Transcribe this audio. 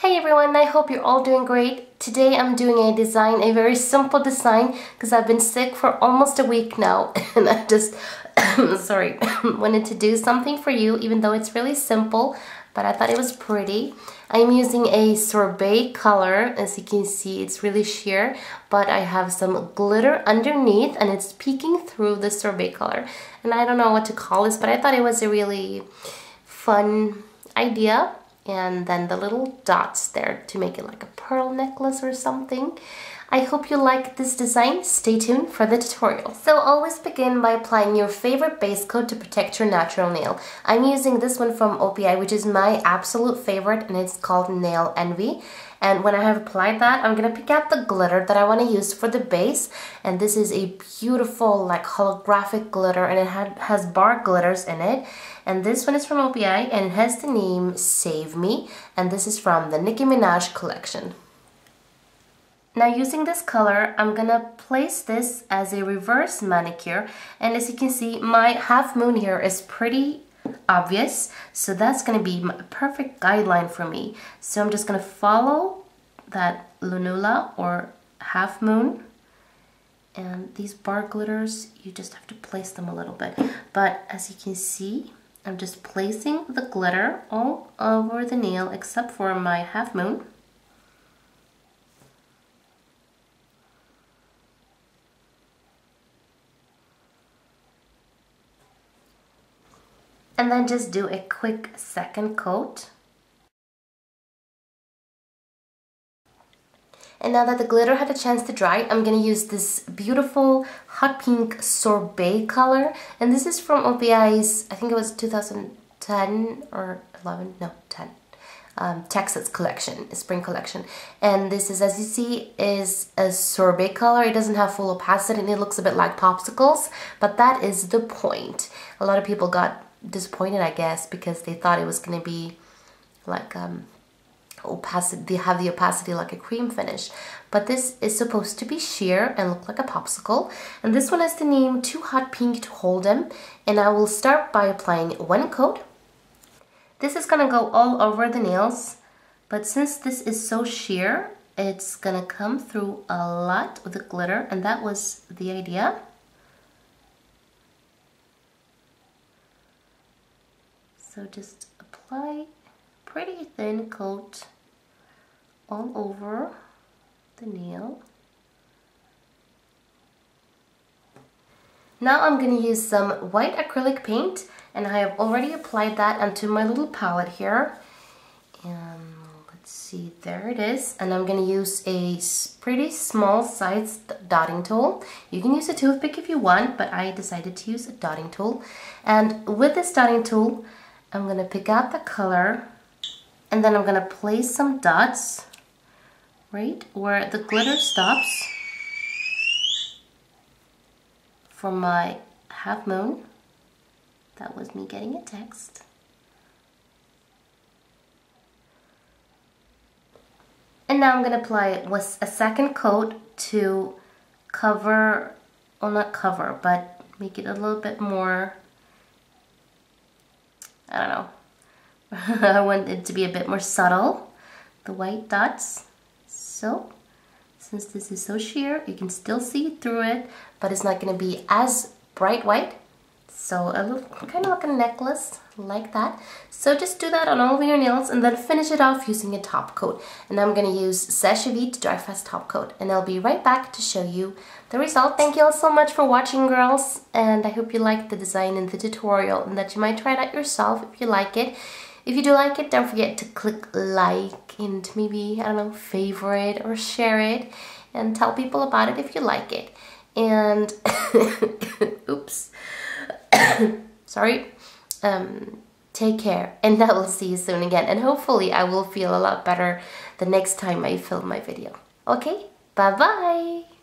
Hey everyone, I hope you're all doing great. Today I'm doing a design, a very simple design, because I've been sick for almost a week now and I just, sorry, wanted to do something for you even though it's really simple, but I thought it was pretty. I'm using a sorbet color, as you can see it's really sheer, but I have some glitter underneath and it's peeking through the sorbet color. And I don't know what to call this, but I thought it was a really fun idea. And then the little dots there to make it like a pearl necklace or something. I hope you like this design. Stay tuned for the tutorial. So always begin by applying your favorite base coat to protect your natural nail. I'm using this one from OPI, which is my absolute favorite, and it's called Nail Envy. And when I have applied that, I'm gonna pick out the glitter that I want to use for the base. And this is a beautiful, like, holographic glitter, and it has bar glitters in it. And this one is from OPI, and it has the name Save Me. And this is from the Nicki Minaj collection. Now using this color, I'm gonna place this as a reverse manicure. And as you can see, my half moon here is pretty obvious, so that's going to be a perfect guideline for me. So I'm just going to follow that lunula or half moon, and these bar glitters, you just have to place them a little bit. But as you can see, I'm just placing the glitter all over the nail except for my half moon. And then just do a quick second coat. And now that the glitter had a chance to dry, I'm gonna use this beautiful hot pink sorbet color. And this is from OPI's, I think it was 2010 or 11, no, 10. Texas collection, spring collection, and this is, as you see, is a sorbet color. It doesn't have full opacity and it looks a bit like popsicles, but that is the point. A lot of people got disappointed, I guess, because they thought it was going to be like opacity, they have the opacity like a cream finish, but this is supposed to be sheer and look like a popsicle. And this one has the name Too Hot Pink to Hold'em, and I will start by applying one coat. This is gonna go all over the nails, but since this is so sheer, it's gonna come through a lot with the glitter, and that was the idea. So just apply a pretty thin coat all over the nail. Now I'm gonna use some white acrylic paint, and I have already applied that onto my little palette here. And let's see, there it is. And I'm gonna use a pretty small sized dotting tool. You can use a toothpick if you want, but I decided to use a dotting tool. And with this dotting tool, I'm gonna pick out the color, and then I'm gonna place some dots right where the glitter stops for my half moon. That was me getting a text. And now I'm gonna apply a second coat to cover, well, not cover, but make it a little bit more, I don't know. I want it to be a bit more subtle, the white dots. So, since this is so sheer, you can still see through it, but it's not gonna be as bright white. So a little, kind of like a necklace, like that. So just do that on all of your nails and then finish it off using a top coat. And I'm gonna use Seche Vite Dry Fast Top Coat, and I'll be right back to show you the result. Thank you all so much for watching, girls, and I hope you liked the design in the tutorial and that you might try it out yourself if you like it. If you do like it, don't forget to click like and maybe, I don't know, favorite or share it and tell people about it if you like it. And, oops. Sorry, take care, and I will see you soon again, and hopefully I will feel a lot better the next time I film my video. Okay, bye bye!